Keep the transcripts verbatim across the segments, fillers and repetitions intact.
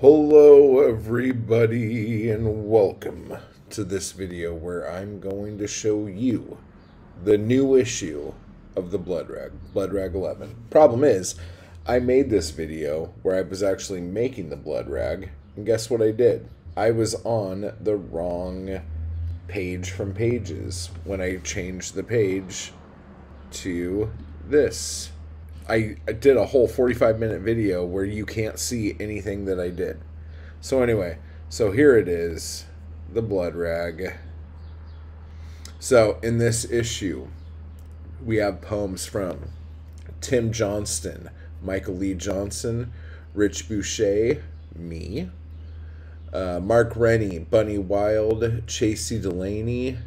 Hello everybody and welcome to this video where I'm going to show you the new issue of the Blood Rag, Blood Rag eleven. Problem is, I made this video where I was actually making the Blood Rag, and guess what I did? I was on the wrong page from pages when I changed the page to this. I did a whole forty-five minute video where you can't see anything that I did. So anyway, so here it is, the Blood Rag. So in this issue, we have poems from Tim Johnston, Michael Lee Johnson, Rich Boucher, me, uh, Mark Rennie, Bunny Wild, Chasey Delaney,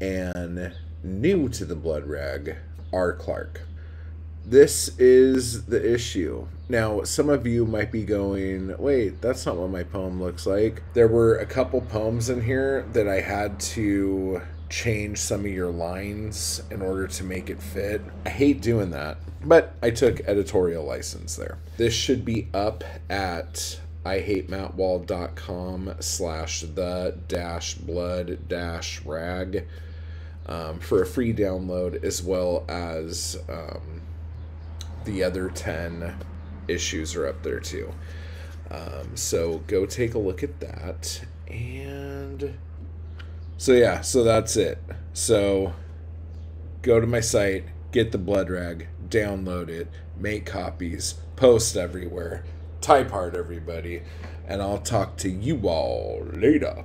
and new to the Blood Rag, R. Clark. This is the issue. Now, some of you might be going, wait, that's not what my poem looks like. There were a couple poems in here that I had to change some of your lines in order to make it fit. I hate doing that, but I took editorial license there. This should be up at i hate matt wall dot com slash the dash blood dash rag um, for a free download, as well as um, the other ten issues are up there too. Um, so go take a look at that. And so yeah, so that's it. So go to my site, get the Blood Rag, download it, make copies, post everywhere, type hard everybody, and I'll talk to you all later.